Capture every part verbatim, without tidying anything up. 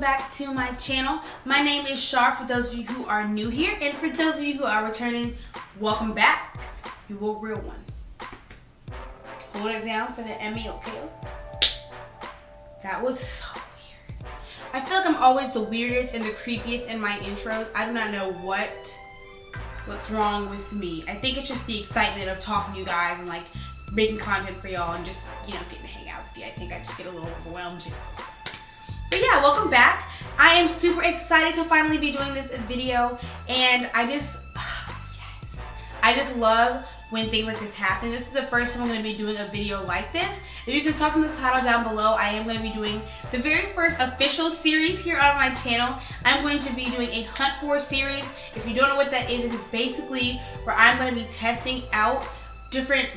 welcome back to my channel. My name is Shar for those of you who are new here, and for those of you who are returning, welcome back. You were a real one. Hold it down for the Emmy, okay? That was so weird. I feel like I'm always the weirdest and the creepiest in my intros. I do not know what what's wrong with me. I think it's just the excitement of talking to you guys and like making content for y'all and just, you know, getting to hang out with you. I think I just get a little overwhelmed, you know. But yeah, welcome back. I am super excited to finally be doing this video, and I just, oh, yes. I just love when things like this happen. This is the first time I'm going to be doing a video like this. If you can tell from the title down below, I am going to be doing the very first official series here on my channel. I'm going to be doing a Hunt For series. If you don't know what that is, it is basically where I'm going to be testing out different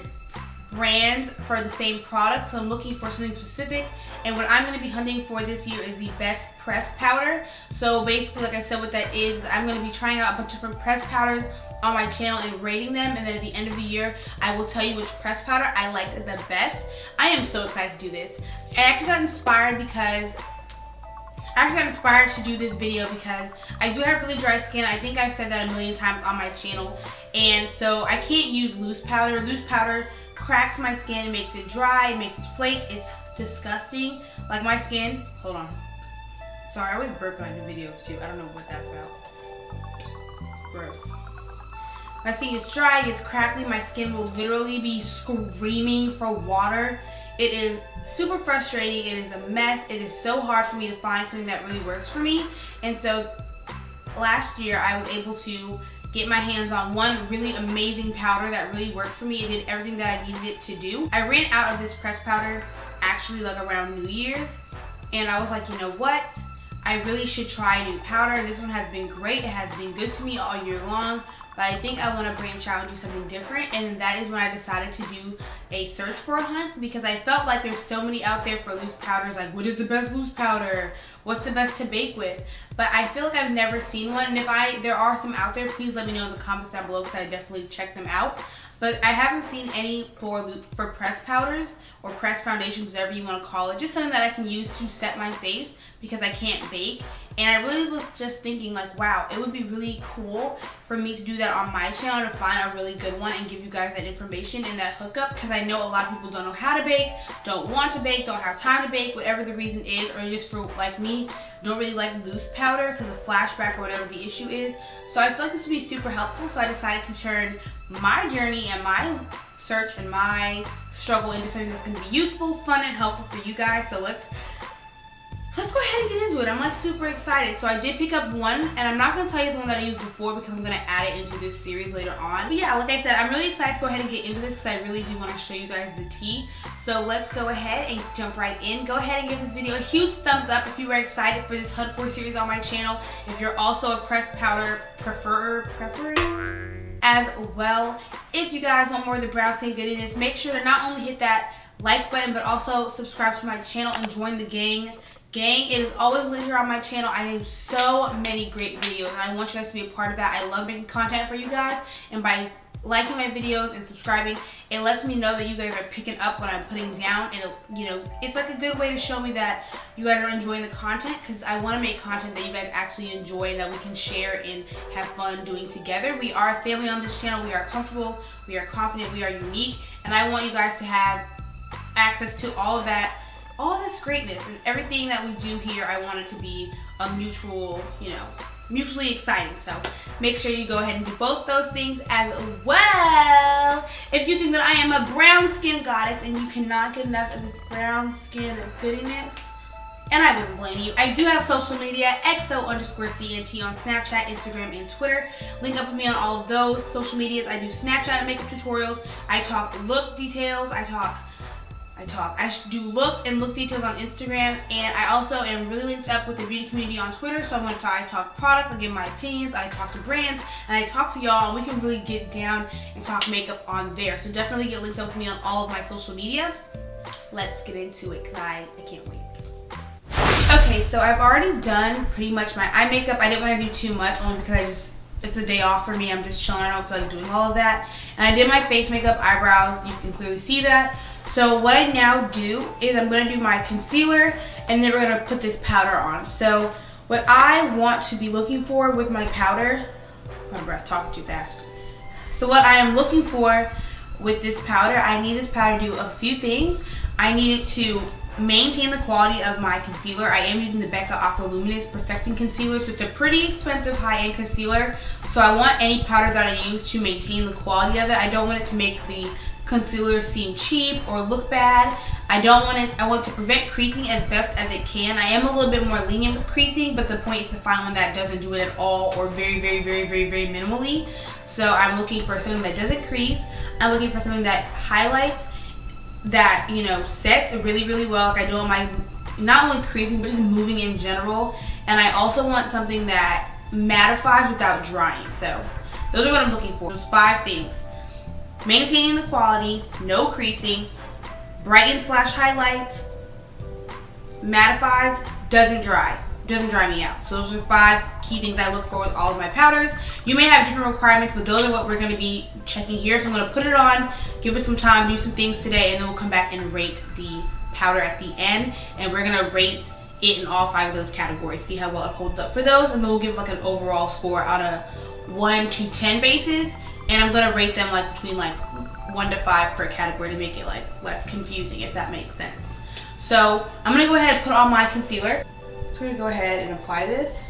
brands for the same product. So I'm looking for something specific, and what I'm going to be hunting for this year is the best pressed powder. So basically, like I said, what that is, is I'm going to be trying out a bunch of different pressed powders on my channel and rating them, and then at the end of the year I will tell you which pressed powder I liked the best. I am so excited to do this. I actually got inspired because I actually got inspired to do this video because I do have really dry skin. I think I've said that a million times on my channel, and so I can't use loose powder. Loose powder cracks my skin, it makes it dry, it makes it flake, it's disgusting. Like my skin, hold on. Sorry, I always burp on the videos too. I don't know what that's about. Gross. My skin is dry, it's crackly, my skin will literally be screaming for water. It is super frustrating, it is a mess, it is so hard for me to find something that really works for me. And so last year I was able to get my hands on one really amazing powder that really worked for me. It did everything that I needed it to do. I ran out of this pressed powder actually like around New Year's, and I was like, you know what? I really should try a new powder. This one has been great, it has been good to me all year long. But I think I want to branch out and do something different, and that is when I decided to do a search for a hunt, because I felt like there's so many out there for loose powders. Like, what is the best loose powder? What's the best to bake with? But I feel like I've never seen one, and if I there are some out there, please let me know in the comments down below, because I definitely check them out. But I haven't seen any for for pressed powders or pressed foundations, whatever you want to call it. Just something that I can use to set my face, because I can't bake. And I really was just thinking like, wow, it would be really cool for me to do that on my channel, to find a really good one and give you guys that information and that hookup, because I know a lot of people don't know how to bake, don't want to bake, don't have time to bake, whatever the reason is, or just for like me, don't really like loose powder because of flashback or whatever the issue is. So I feel like this would be super helpful, so I decided to turn my journey and my search and my struggle into something that's going to be useful, fun, and helpful for you guys. So let's Let's go ahead and get into it. I'm like super excited. So I did pick up one, and I'm not going to tell you the one that I used before because I'm going to add it into this series later on. But yeah, like I said, I'm really excited to go ahead and get into this because I really do want to show you guys the tea. So let's go ahead and jump right in. Go ahead and give this video a huge thumbs up if you were excited for this Hunt For series on my channel. If you're also a pressed powder preferrer, preferrer as well. If you guys want more of the brown skin goodness, make sure to not only hit that like button, but also subscribe to my channel and join the gang. Gang, it is always lit here on my channel. I have so many great videos, and I want you guys to be a part of that. I love making content for you guys, and by liking my videos and subscribing, it lets me know that you guys are picking up what I'm putting down, and it, you know, it's like a good way to show me that you guys are enjoying the content, because I want to make content that you guys actually enjoy, that we can share and have fun doing together. We are a family on this channel. We are comfortable, we are confident, we are unique, and I want you guys to have access to all of that. All this greatness and everything that we do here, I want it to be a mutual, you know, mutually exciting. So make sure you go ahead and do both those things as well. If you think that I am a brown skin goddess and you cannot get enough of this brown skin of goodness, and I wouldn't blame you. I do have social media, X O underscore C N T on Snapchat, Instagram, and Twitter. Link up with me on all of those social medias. I do Snapchat makeup tutorials. I talk look details. I talk I talk. I do looks and look details on Instagram, and I also am really linked up with the beauty community on Twitter. So I'm going to talk, I talk product, I give my opinions, I talk to brands, and I talk to y'all, and we can really get down and talk makeup on there. So definitely get linked up with me on all of my social media. Let's get into it because I, I can't wait. Okay, so I've already done pretty much my eye makeup. I didn't want to do too much only because I just, it's a day off for me. I'm just chilling. I don't feel like doing all of that. And I did my face makeup, eyebrows. You can clearly see that. So what I now do is I'm going to do my concealer, and then we're going to put this powder on. So what I want to be looking for with my powder, my breath talking too fast. So what I am looking for with this powder, I need this powder to do a few things. I need it to maintain the quality of my concealer. I am using the Becca Aqua Luminous Perfecting Concealer, so it's a pretty expensive high-end concealer. So I want any powder that I use to maintain the quality of it. I don't want it to make the concealer seem cheap or look bad. I don't want it, I want it to prevent creasing as best as it can. I am a little bit more lenient with creasing, but the point is to find one that doesn't do it at all or very, very, very, very, very minimally. So I'm looking for something that doesn't crease. I'm looking for something that highlights, that, you know, sets really, really well, like I do on my, not only creasing, but just moving in general. And I also want something that mattifies without drying. So those are what I'm looking for. Those five things. Maintaining the quality, no creasing, brighten slash highlights, mattifies, doesn't dry, doesn't dry me out. So those are five key things I look for with all of my powders. You may have different requirements, but those are what we're going to be checking here. So I'm going to put it on, give it some time, do some things today, and then we'll come back and rate the powder at the end. And we're going to rate it in all five of those categories, see how well it holds up for those, and then we'll give like an overall score on a one to ten basis. And I'm going to rate them like between like one to five per category to make it like less confusing, if that makes sense. So I'm going to go ahead and put on my concealer. So I'm going to go ahead and apply this.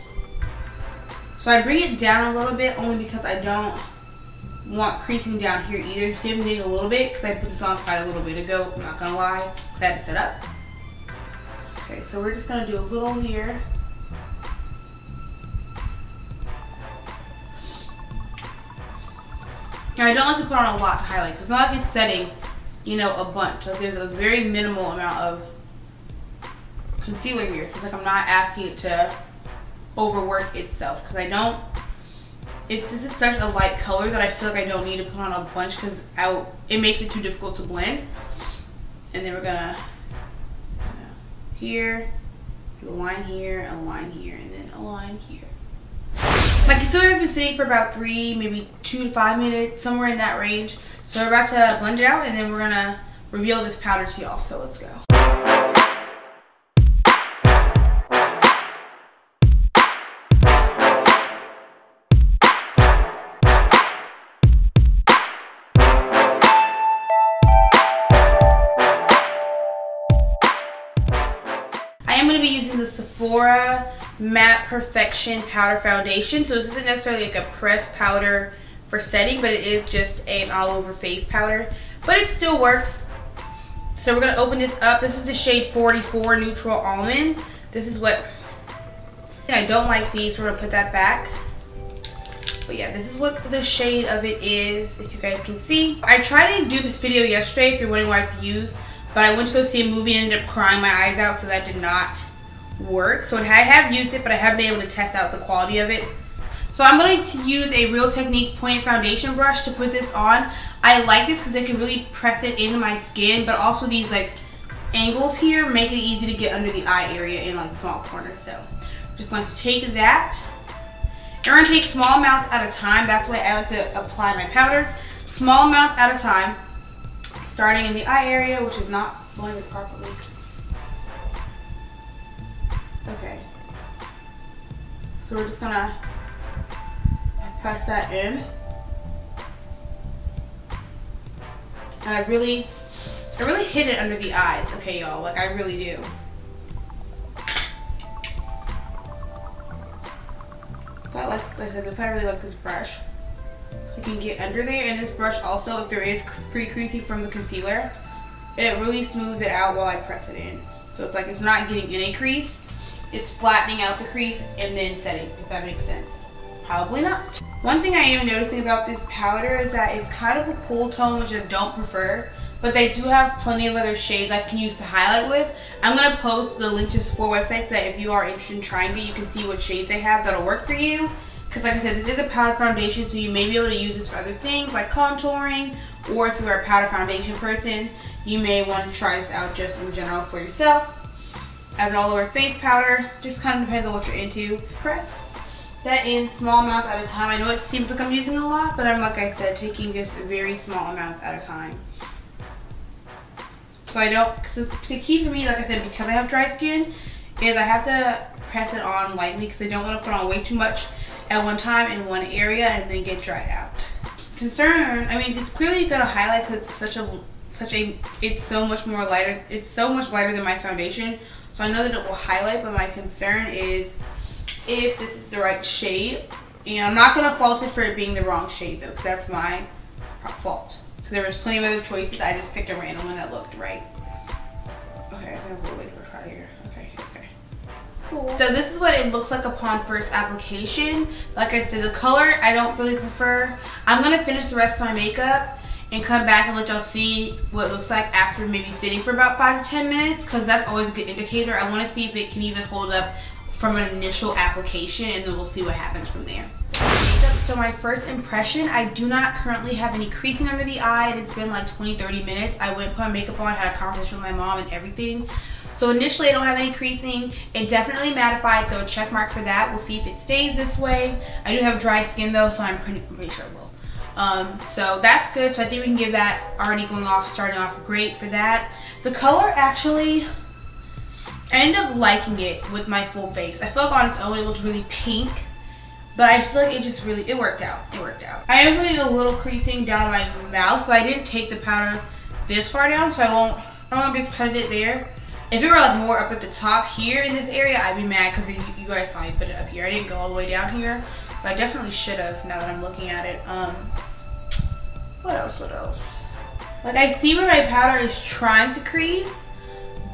So I bring it down a little bit only because I don't want creasing down here either. See, I'm doing a little bit because I put this on probably a little bit ago. I'm not going to lie, because I had to set up. Okay, so we're just going to do a little here. Now, I don't like to put on a lot to highlight, so it's not like it's setting, you know, a bunch. Like, there's a very minimal amount of concealer here, so it's like I'm not asking it to overwork itself, because I don't, it's, this is such a light color that I feel like I don't need to put on a bunch, because it makes it too difficult to blend. And then we're gonna, you know, here, do a line here, a line here, and then a line here. My concealer has been sitting for about three, maybe two to five minutes, somewhere in that range. So we're about to blend it out, and then we're gonna reveal this powder to y'all. So let's go. I am gonna be using the Sephora Matte Perfection Powder Foundation. So this isn't necessarily like a pressed powder for setting, but it is just an all over face powder, but it still works. So we're going to open this up. This is the shade forty-four Neutral Almond. This is what I don't like these, so we're going to put that back. But yeah, this is what the shade of it is, if you guys can see. I tried to do this video yesterday, if you're wondering why it's used, but I went to go see a movie and ended up crying my eyes out, so that did not work. So I have used it, but I haven't been able to test out the quality of it. So I'm going to use a Real Technique pointed foundation brush to put this on. I like this because it can really press it into my skin, but also these like angles here make it easy to get under the eye area in like small corners. So I'm just going to take that, and we're going to take small amounts at a time. That's why I like to apply my powder, small amounts at a time, starting in the eye area, which is not blended properly. Okay, so we're just gonna press that in, and I really, I really hit it under the eyes. Okay, y'all, like I really do. So I like, like I said, this I really like this brush. You can get under there, and this brush also, if there is pre-creasing from the concealer, it really smooths it out while I press it in. So it's like it's not getting in a crease. It's flattening out the crease and then setting, if that makes sense. Probably not. One thing I am noticing about this powder is that it's kind of a cool tone, which I don't prefer, but they do have plenty of other shades I can use to highlight with. I'm going to post the link to the four websites so that if you are interested in trying it, you can see what shades they have that'll work for you. Because like I said, this is a powder foundation, so you may be able to use this for other things like contouring, or if you are a powder foundation person, you may want to try this out just in general for yourself. As an all-over face powder, just kind of depends on what you're into. Press that in small amounts at a time. I know it seems like I'm using a lot, but I'm, like I said, taking just very small amounts at a time. So I don't, because the key for me, like I said, because I have dry skin, is I have to press it on lightly because I don't want to put on way too much at one time in one area and then get dried out. Concern, I mean, it's clearly going to highlight because it's such a, such a, it's so much more lighter, it's so much lighter than my foundation. So I know that it will highlight, but my concern is if this is the right shade. And I'm not going to fault it for it being the wrong shade though, because that's my fault. Because there was plenty of other choices, I just picked a random one that looked right. Okay, I'm going to go away for right here. Okay, okay. Cool. So this is what it looks like upon first application. Like I said, the color I don't really prefer. I'm going to finish the rest of my makeup and come back and let y'all see what it looks like after maybe sitting for about five to ten minutes, because that's always a good indicator. I want to see if it can even hold up from an initial application, and then we'll see what happens from there. So my first impression, I do not currently have any creasing under the eye, and it's been like twenty, thirty minutes. I went and put my makeup on, had a conversation with my mom and everything. So initially I don't have any creasing. It definitely mattified, so a check mark for that. We'll see if it stays this way. I do have dry skin though, so I'm pretty, pretty sure it will. Um, so that's good, so I think we can give that already going off, starting off great for that. The color actually, I end up liking it with my full face. I feel like on its own it looked really pink, but I feel like it just really, it worked out, it worked out. I am putting a little creasing down my mouth, but I didn't take the powder this far down, so I won't, I won't discredit it there. If it were like more up at the top here in this area, I'd be mad because you, you guys saw me put it up here. I didn't go all the way down here, but I definitely should have now that I'm looking at it. Um, what else, what else? Like I see where my powder is trying to crease,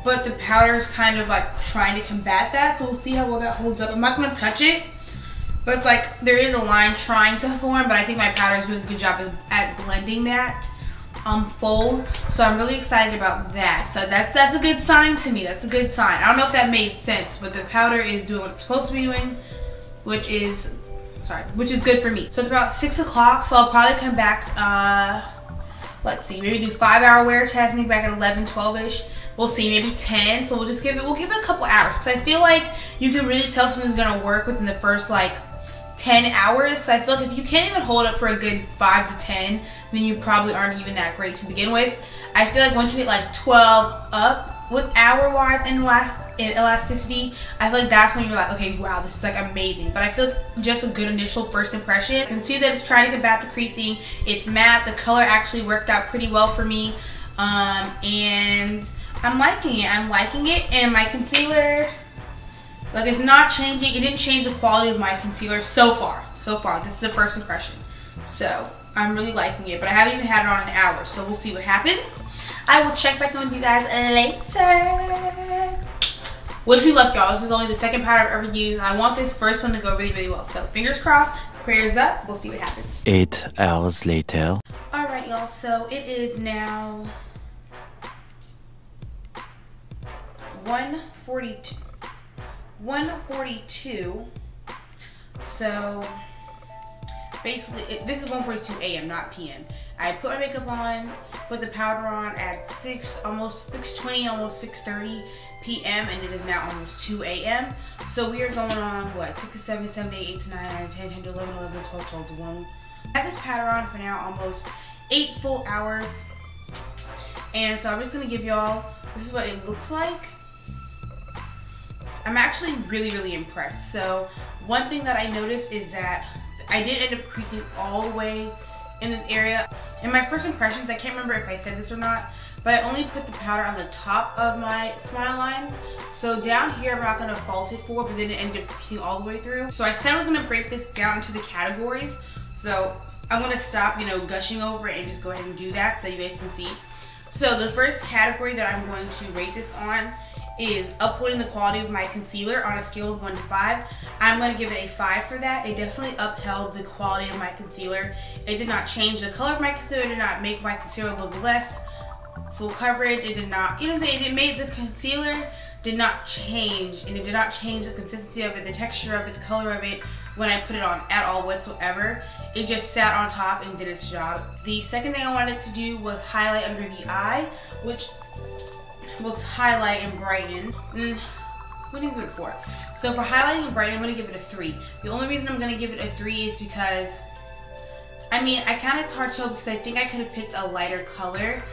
but the powder is kind of like trying to combat that, so we'll see how well that holds up. I'm not gonna touch it, but it's like there is a line trying to form, but I think my powder is doing a good job at blending that um, fold, so I'm really excited about that. So that, that's a good sign to me, that's a good sign. I don't know if that made sense, but the powder is doing what it's supposed to be doing, which is, sorry, which is good for me. So it's about six o'clock, so I'll probably come back, uh, let's see, maybe do five hour wear test, and back at eleven, twelve-ish. We'll see, maybe ten, so we'll just give it, we'll give it a couple hours, because I feel like you can really tell something's going to work within the first, like, ten hours, because I feel like if you can't even hold up for a good five to ten, then you probably aren't even that great to begin with. I feel like once you hit, like, twelve up with hour-wise and elast in elasticity, I feel like that's when you're like, okay, wow, this is, like, amazing, but I feel like just a good initial first impression. You can see that it's trying to combat the creasing, it's matte, the color actually worked out pretty well for me, um, and I'm liking it, I'm liking it, and my concealer, like it's not changing, it didn't change the quality of my concealer so far, so far, this is the first impression, so I'm really liking it, but I haven't even had it on an hour, so we'll see what happens. I will check back in with you guys later. Wish me luck y'all, this is only the second powder I've ever used, and I want this first one to go really, really well, so fingers crossed, prayers up, we'll see what happens. Eight hours later. Alright y'all, so it is now one forty-two, so basically it, this is one forty-two a m not p m I put my makeup on, put the powder on at six, almost six twenty, almost six thirty p m and it is now almost two a m so we are going on what, six to seven, seven to eight to nine, nine to ten, ten to eleven, eleven to twelve, twelve to one. I have this powder on for now almost eight full hours, and so I'm just gonna give y'all, this is what it looks like. I'm actually really, really impressed. So one thing that I noticed is that I did end up creasing all the way in this area. In my first impressions, I can't remember if I said this or not, but I only put the powder on the top of my smile lines. So down here, I'm not gonna fault it for, but then it ended up creasing all the way through. So I said I was gonna break this down into the categories. So I'm gonna stop, you know, gushing over it and just go ahead and do that so you guys can see. So the first category that I'm going to rate this on is upholding the quality of my concealer on a scale of one to five. I'm going to give it a five for that. It definitely upheld the quality of my conceaaler. It did not change the color of my concealer. It did not make my concealer look less full coverage. It did not, you know what I'm saying? It made the concealer did not change, and it did not change the consistency of it, the texture of it, the color of it when I put it on at all whatsoever. It just sat on top and did its job. The second thing I wanted to do was highlight under the eye, which was highlight and brighten. Mm, what do you give it for? So for highlighting and brightening, I'm going to give it a three. The only reason I'm going to give it a three is because, I mean, I kind of, it's hard to tell because I think I could have picked a lighter color.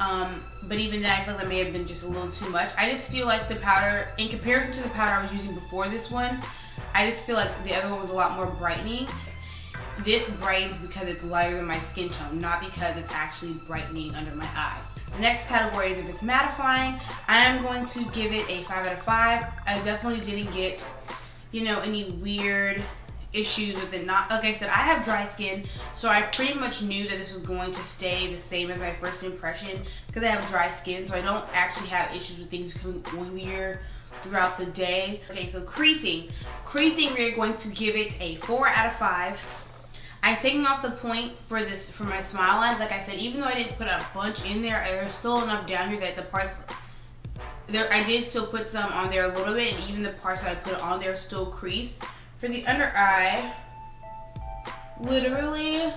Um, but even then, I feel that may have been just a little too much. I just feel like the powder, in comparison to the powder I was using before this one, I just feel like the other one was a lot more brightening. This brightens because it's lighter than my skin tone, not because it's actually brightening under my eye. The next category is if it's mattifying. I am going to give it a five out of five. I definitely didn't get, you know, any weird issues with it. Not, like I said, I have dry skin, so I pretty much knew that this was going to stay the same as my first impression because I have dry skin, so I don't actually have issues with things becoming oilier throughout the day. Okay, so creasing. Creasing, we're going to give it a four out of five. I'm taking off the point for this for my smile lines. Like I said, even though I didn't put a bunch in there, there's still enough down here that the parts there, I did still put some on there a little bit, and even the parts that I put on there still creased. For the under eye, literally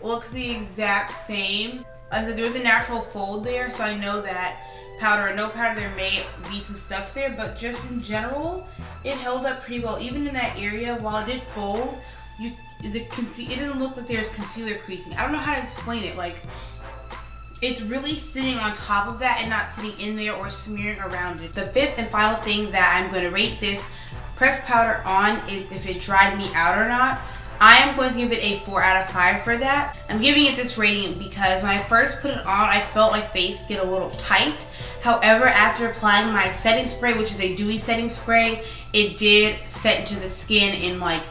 looks the exact same. Like I said, there's a natural fold there, so I know that powder or no powder, there may be some stuff there, but just in general, it held up pretty well. Even in that area, while it did fold, You, the conce- it doesn't look like there's concealer creasing. I don't know how to explain it. Like, it's really sitting on top of that and not sitting in there or smearing around it. The fifth and final thing that I'm going to rate this pressed powder on is if it dried me out or not. I am going to give it a four out of five for that. I'm giving it this rating because when I first put it on, I felt my face get a little tight. However, after applying my setting spray, which is a dewy setting spray, it did set into the skin and, like,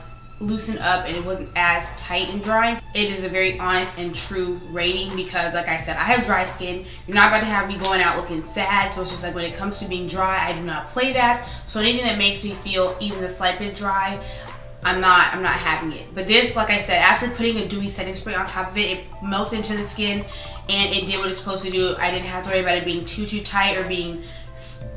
loosen up, and it wasn't as tight and dry. It is a very honest and true rating because, like I said, I have dry skin. You're not about to have me going out looking sad, so it's just like when it comes to being dry, I do not play that. So anything that makes me feel even the slight bit dry, I'm not I'm not having it. But this, like I said, after putting a dewy setting spray on top of it, it melted into the skin and it did what it's supposed to do. I didn't have to worry about it being too too tight or being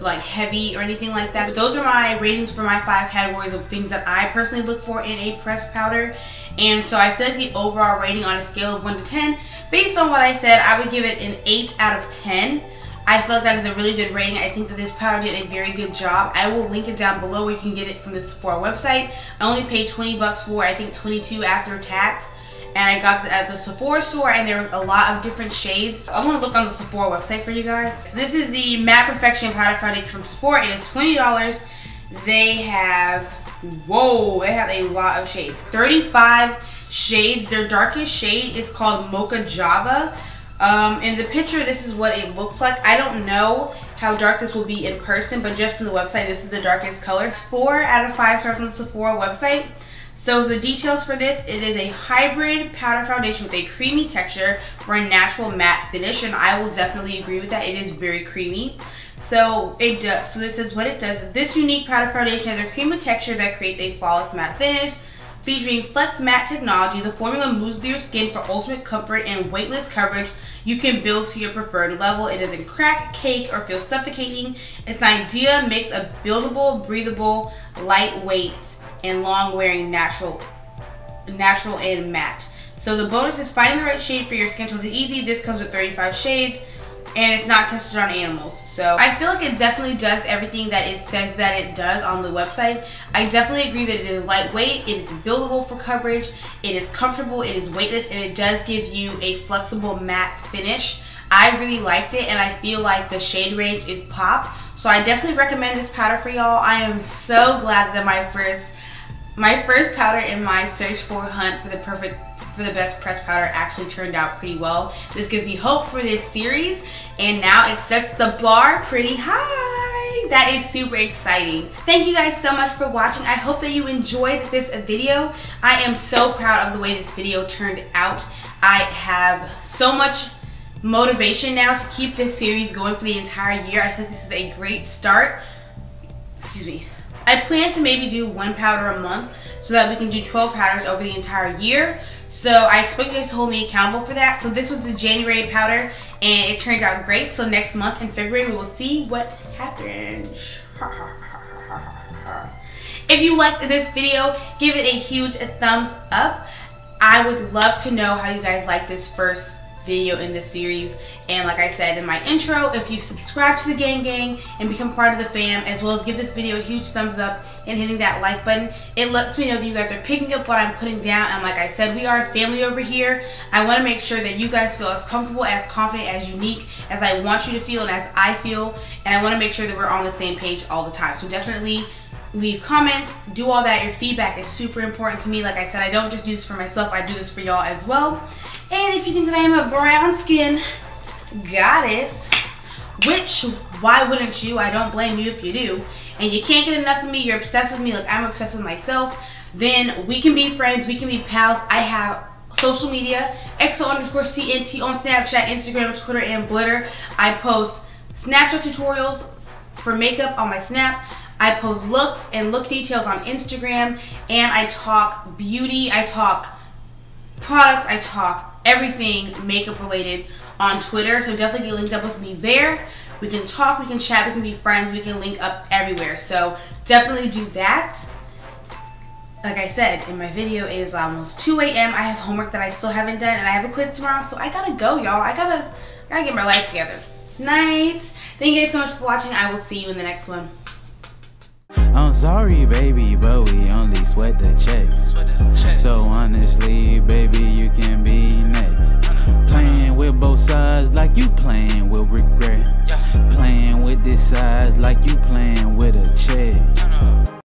like heavy or anything like that. But those are my ratings for my five categories of things that I personally look for in a pressed powder. And so I feel like the overall rating on a scale of one to ten, based on what I said, I would give it an eight out of ten. I feel like that is a really good rating. I think that this powder did a very good job. I will link it down below where you can get it from the Sephora website. I only paid twenty bucks for, I think, twenty-two after tax. And I got it at the Sephora store, and there was a lot of different shades. I'm gonna look on the Sephora website for you guys. So this is the Matte Perfection Powder Foundation from Sephora. It is twenty dollars. They have, whoa, they have a lot of shades. thirty-five shades. Their darkest shade is called Mocha Java. Um, in the picture, this is what it looks like. I don't know how dark this will be in person, but just from the website, this is the darkest colors. Four out of five stars from the Sephora website. So the details for this, it is a hybrid powder foundation with a creamy texture for a natural matte finish, and I will definitely agree with that. It is very creamy. So it does. So this is what it does. This unique powder foundation has a creamy texture that creates a flawless matte finish. Featuring Flex Matte technology, the formula moves through your skin for ultimate comfort and weightless coverage you can build to your preferred level. It doesn't crack, cake, or feel suffocating. Its idea makes a buildable, breathable, lightweight, and long-wearing natural natural and matte. So the bonus is finding the right shade for your skin tone is easy. This comes with thirty-five shades, and it's not tested on animals. So I feel like it definitely does everything that it says that it does on the website. I definitely agree that it is lightweight, it is buildable for coverage, it is comfortable, it is weightless, and it does give you a flexible matte finish. I really liked it, and I feel like the shade range is pop. So I definitely recommend this powder for y'all. I am so glad that my first My first powder in my search for hunt for the perfect, for the best pressed powder actually turned out pretty well. This gives me hope for this series, and now it sets the bar pretty high. That is super exciting. Thank you guys so much for watching. I hope that you enjoyed this video. I am so proud of the way this video turned out. I have so much motivation now to keep this series going for the entire year. I think this is a great start. Excuse me. I plan to maybe do one powder a month so that we can do twelve powders over the entire year. So I expect you guys to hold me accountable for that. So this was the January powder, and it turned out great. So next month in February, we will see what happens. If you liked this video, give it a huge thumbs up. I would love to know how you guys like this first video in this series. And like I said in my intro, if you subscribe to the Gang Gang and become part of the fam, as well as give this video a huge thumbs up and hitting that like button, it lets me know that you guys are picking up what I'm putting down. And like I said, we are a family over here. I want to make sure that you guys feel as comfortable, as confident, as unique as I want you to feel and as I feel. And I want to make sure that we're on the same page all the time. So definitely leave comments, do all that. Your feedback is super important to me. Like I said, I don't just do this for myself, I do this for y'all as well. And if you think that I am a brown skin goddess, which why wouldn't you? I don't blame you if you do. And you can't get enough of me, you're obsessed with me like I'm obsessed with myself, then we can be friends, we can be pals. I have social media, X O underscore C N T on Snapchat, Instagram, Twitter, and Blitter. I post Snapchat tutorials for makeup on my Snap. I post looks and look details on Instagram, and I talk beauty, I talk products, I talk everything makeup related on Twitter. So definitely get linked up with me there. We can talk, we can chat, we can be friends, we can link up everywhere. So definitely do that. Like I said in my video, it is almost two A M I have homework that I still haven't done, and I have a quiz tomorrow, so I gotta go, y'all. I gotta, I gotta get my life together. Night. Thank you guys so much for watching. I will see you in the next one. I'm sorry, baby, but we only sweat the checks. So honestly, baby, you can be next. Playing with both sides like you playing with regret. Playing with this size like you playing with a check.